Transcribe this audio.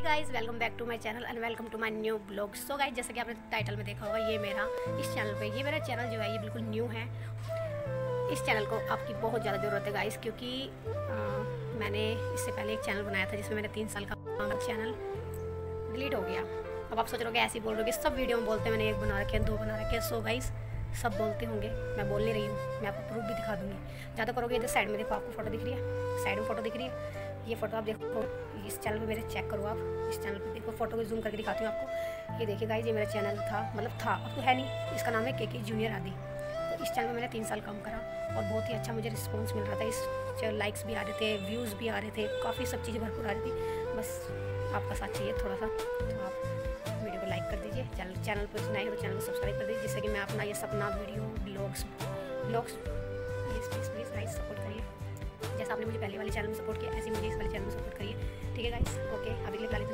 Hey guys, welcome back to my channel and welcome to my new blog. So guys, जैसा कि आपने title में देखा होगा, ये मेरा इस चैनल पे ये मेरा चैनल जो है ये बिल्कुल न्यू है। इस चैनल को आपकी बहुत ज़्यादा ज़रूरत है गाइस, क्योंकि मैंने इससे पहले एक चैनल बनाया था जिसमें मैंने 3 साल का चैनल डिलीट हो गया। अब आप सोच रहे हो कि ऐसे बोल रहे हो कि सब वीडियो में बोलते हैं, मैंने एक बना रखे हैं, 2 बना रखे हैं। सो गाइस, सब बोलते होंगे, मैं बोल नहीं रही हूँ, मैं आपको प्रूफ भी दिखा दूँगी। ज़्यादा करोगे इधर साइड में देखो, आपको फ़ोटो दिख रही है, साइड में फ़ोटो दिख रही है, ये फ़ोटो आप देखो। इस चैनल पे मेरे चेक करो, आप इस चैनल पे देखो, फ़ोटो को जूम करके दिखाती हूँ आपको। ये देखिए गाइस, ये मेरा चैनल था, मतलब था, अब तो है नहीं। इसका नाम है केके जूनियर आदि। तो इस चैनल पे मैंने 3 साल काम करा और बहुत ही अच्छा मुझे रिस्पॉन्स मिल रहा था। इस लाइक्स भी आ रहे थे, व्यूज़ भी आ रहे थे, काफ़ी सब चीज़ें भरपूर आ रही थी। बस आपका साथ चाहिए थोड़ा सा, तो आप वीडियो को लाइक कर दीजिए, चैनल पर नए हो तो चैनल को सब्सक्राइब कर दीजिए, जिससे कि मैं अपना ये सपना video blogs please guys support करिए। जैसे आपने मुझे पहले वाले चैनल में सपोर्ट किया, ऐसे मुझे इस वाले चैनल में सपोर्ट करिए, ठीक है गाइस। ओके, अभी के लिए